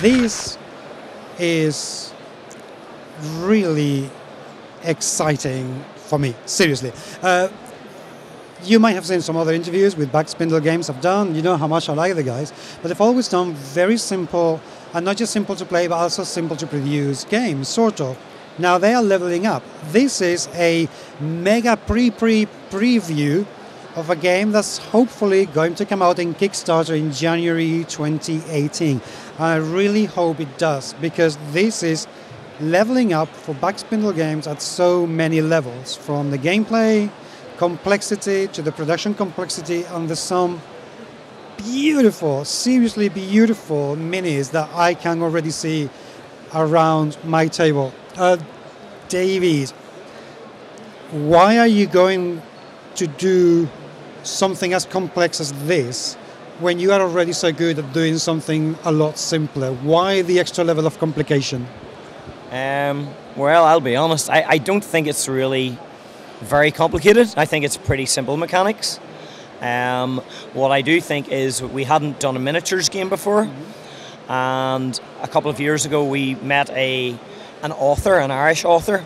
This is really exciting for me, seriously. You might have seen some other interviews with Backspindle Games I've done. You know how much I like the guys, but they've always done very simple, and not just simple to play, but also simple to produce games, sort of. Now they are leveling up. This is a mega preview of a game that's hopefully going to come out in Kickstarter in January 2018. I really hope it does, because this is leveling up for Backspindle Games at so many levels, from the gameplay complexity to the production complexity, and there's some beautiful, seriously beautiful minis that I can already see around my table. Davies, why are you going to do something as complex as this when you are already so good at doing something a lot simpler? Why the extra level of complication? Well, I'll be honest, I don't think it's really very complicated. I think it's pretty simple mechanics. What I do think is we hadn't done a miniatures game before, and a couple of years ago we met an author, an Irish author,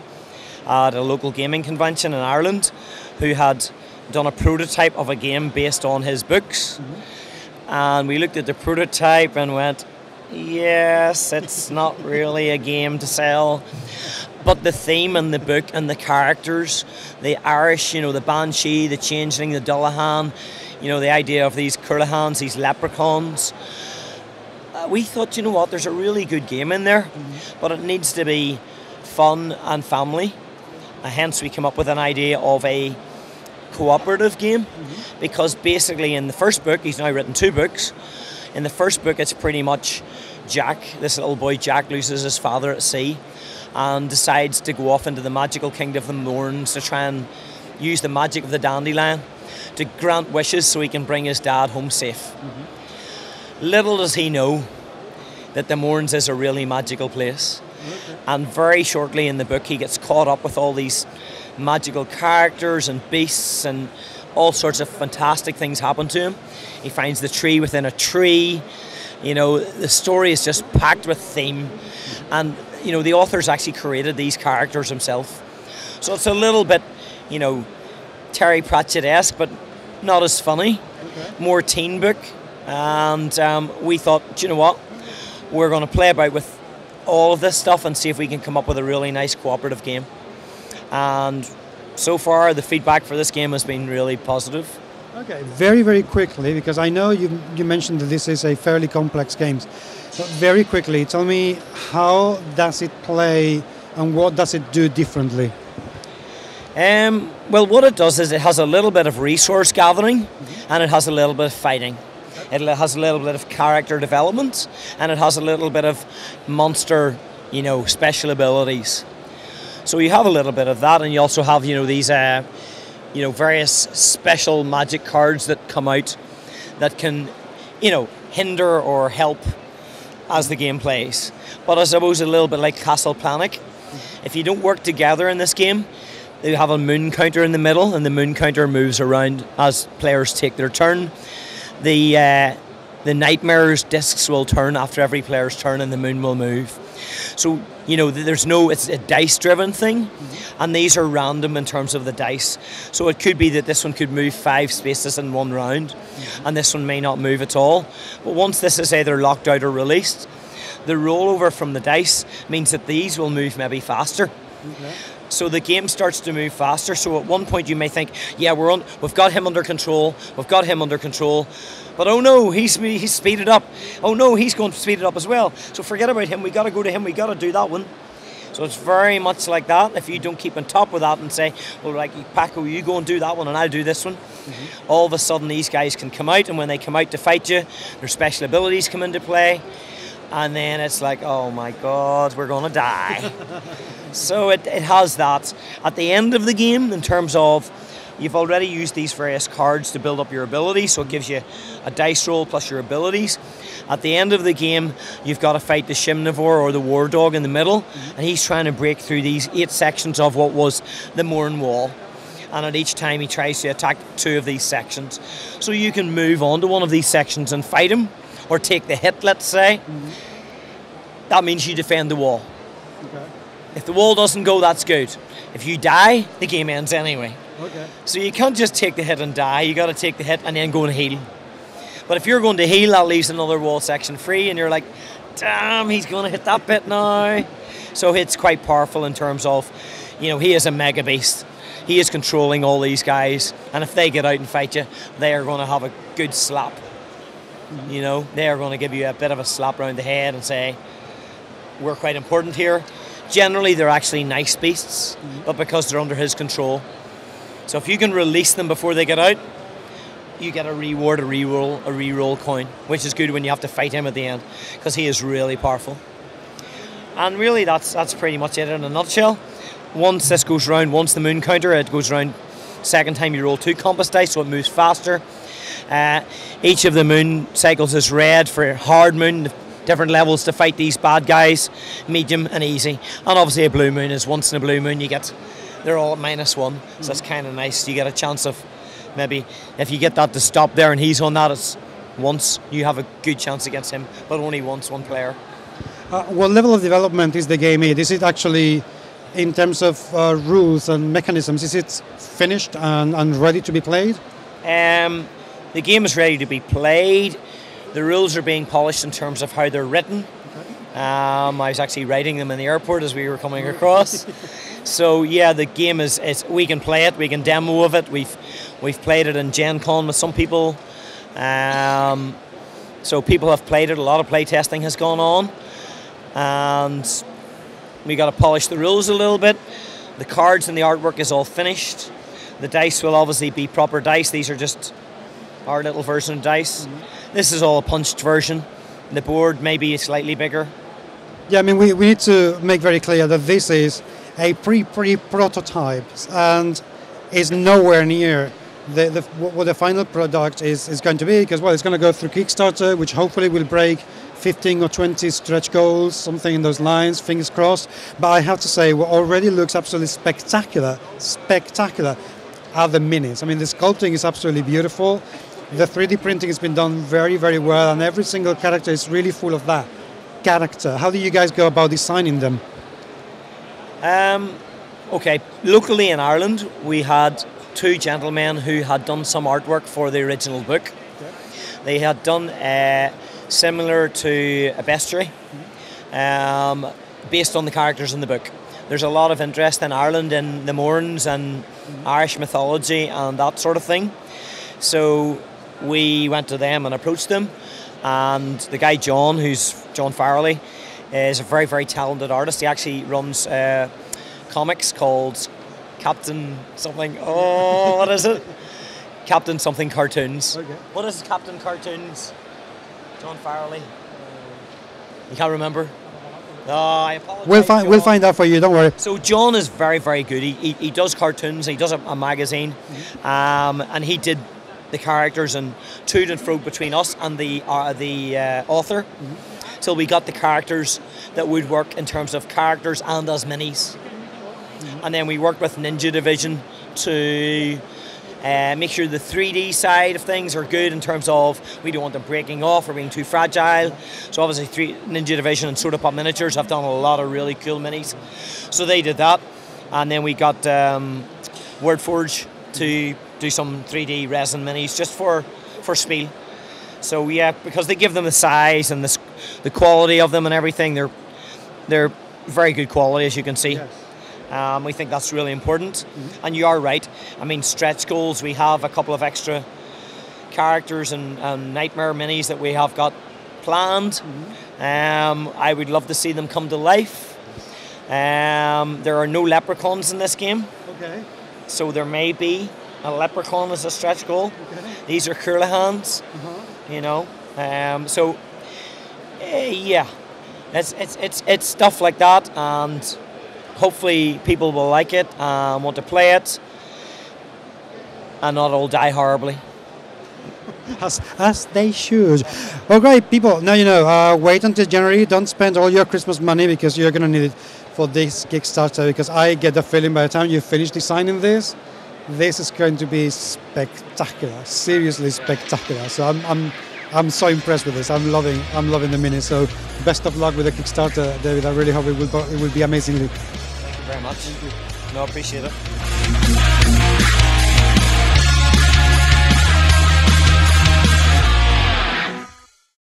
at a local gaming convention in Ireland, who had done a prototype of a game based on his books. And we looked at the prototype and went, yes, it's not really a game to sell. But the theme and the book and the characters, the Irish, you know, the Banshee, the Changeling, the Dullahan, you know, the idea of these Curlihans, these Leprechauns. We thought, you know what, there's a really good game in there, but it needs to be fun and family. Hence we came up with an idea of a cooperative game, because basically in the first book, he's now written 2 books, in the first book it's pretty much Jack, this little boy Jack, loses his father at sea and decides to go off into the magical kingdom of the Mourns to try and use the magic of the dandelion to grant wishes so he can bring his dad home safe. Little does he know that the Mourns is a really magical place. And very shortly in the book he gets caught up with all these magical characters and beasts, and all sorts of fantastic things happen to him. He finds the tree within a tree. You know, the story is just packed with theme, and you know, the author's actually created these characters himself. So it's a little bit, you know, Terry Pratchett-esque, but not as funny. More teen book. And we thought, do you know what, we're going to play about with all of this stuff and see if we can come up with a really nice cooperative game. And so far the feedback for this game has been really positive. Okay, very, very quickly, because I know you mentioned that this is a fairly complex game. So very quickly, tell me, how does it play and what does it do differently? Well, what it does is it has a little bit of resource gathering and it has a little bit of fighting. It has a little bit of character development, and it has a little bit of monster, you know, special abilities. So you have a little bit of that, and you also have, you know, these, you know, various special magic cards that come out that can, you know, hinder or help as the game plays. But I suppose a little bit like Castle Panic, if you don't work together in this game, you have a moon counter in the middle, and the moon counter moves around as players take their turn. The nightmares discs will turn after every player's turn, and the moon will move. So, you know, there's no, it's a dice-driven thing, and these are random in terms of the dice. So it could be that this one could move 5 spaces in one round, and this one may not move at all. But once this is either locked out or released, the rollover from the dice means that these will move maybe faster. So the game starts to move faster. So at one point you may think, yeah, we've got him under control, we've got him under control, but oh no, he's speeded up. Oh no, he's going to speed it up as well. So forget about him, we got to go to him, we got to do that one. So it's very much like that. If you don't keep on top of that and say, well, like, Paco, you go and do that one and I'll do this one, all of a sudden these guys can come out, and when they come out to fight you, their special abilities come into play. And then it's like, oh my God, we're going to die. So it has that. At the end of the game, in terms of, you've already used these various cards to build up your ability, so it gives you a dice roll plus your abilities. At the end of the game, you've got to fight the Shimnivore or the War Dog in the middle, and he's trying to break through these 8 sections of what was the Mourn Wall. And at each time he tries to attack 2 of these sections. So you can move on to one of these sections and fight him, or take the hit, let's say. that means you defend the wall. Okay. If the wall doesn't go, that's good. If you die, the game ends anyway. Okay. So you can't just take the hit and die, you got to take the hit and then go and heal. But if you're going to heal, that leaves another wall section free, and you're like, damn, he's going to hit that bit now. So it's quite powerful in terms of, you know, he is a mega beast. He is controlling all these guys, and if they get out and fight you, they are going to have a good slap. You know, they are going to give you a bit of a slap round the head and say, we're quite important here. Generally, they're actually nice beasts, but because they're under his control. So if you can release them before they get out, you get a reward, a reroll coin, which is good when you have to fight him at the end, because he is really powerful. And really, that's pretty much it in a nutshell. Once this goes round, once the moon counter, it goes round. Second time you roll 2 compass dice, so it moves faster. Each of the moon cycles is red for hard moon, different levels to fight these bad guys, medium and easy. And obviously a blue moon is once in a blue moon you get, they're all at -1, so that's kind of nice. You get a chance of maybe, if you get that to stop there and he's on that, it's once, you have a good chance against him, but only once, one player. What level of development is the game at? Is it actually, in terms of rules and mechanisms, is it finished and ready to be played? The game is ready to be played. The rules are being polished in terms of how they're written. I was actually writing them in the airport as we were coming across. So yeah, the game is we can play it, we can demo of it. We've played it in Gen Con with some people. So people have played it, a lot of play testing has gone on. And we got to polish the rules a little bit. The cards and the artwork is all finished. The dice will obviously be proper dice. These are just our little version of dice. This is all a punched version. The board maybe is slightly bigger. Yeah, I mean, we need to make very clear that this is a prototype and is nowhere near what the final product is going to be, because, well, it's going to go through Kickstarter, which hopefully will break 15 or 20 stretch goals, something in those lines, fingers crossed. But I have to say, what already looks absolutely spectacular are the minis. I mean, the sculpting is absolutely beautiful. The 3D printing has been done very, very well, and every single character is really full of that character. How do you guys go about designing them? Okay, locally in Ireland, we had 2 gentlemen who had done some artwork for the original book. Okay. They had done similar to a bestiary, based on the characters in the book. There's a lot of interest in Ireland in the Mourns and Irish mythology and that sort of thing. So we went to them and approached them, and the guy John, who's John Farrelly, is a very, very talented artist. He actually runs comics called Captain something, oh, what is it? Captain something cartoons. Okay. What is Captain Cartoons? John Farrelly. You can't remember? No, I apologize. We'll find out for you, don't worry. So John is very, very good. He does cartoons, he does a magazine, and he did the characters and toed and froed between us and the author. So we got the characters that would work in terms of characters and as minis. And then we worked with Ninja Division to make sure the 3D side of things are good in terms of we don't want them breaking off or being too fragile. So obviously Ninja Division and Soda Pop Miniatures have done a lot of really cool minis. So they did that. And then we got Wordforge to do some 3D resin minis just for spiel. So yeah, because they give them the size and the quality of them and everything, they're very good quality, as you can see. Yes. We think that's really important, and you are right. I mean, stretch goals, we have a couple of extra characters and nightmare minis that we have got planned. I would love to see them come to life. There are no leprechauns in this game, okay. So there may be a leprechaun as a stretch goal. Okay. These are Curlihans, you know. Yeah, it's stuff like that, and hopefully people will like it and want to play it and not all die horribly. As they should. Well, great, people. Now you know, wait until January. Don't spend all your Christmas money, because you're going to need it for this Kickstarter, because I get the feeling by the time you finish designing this, this is going to be spectacular, seriously spectacular. So I'm I'm so impressed with this. I'm loving the mini. So best of luck with the Kickstarter, David. I really hope it will be amazingly. Thank you very much. No, I appreciate it.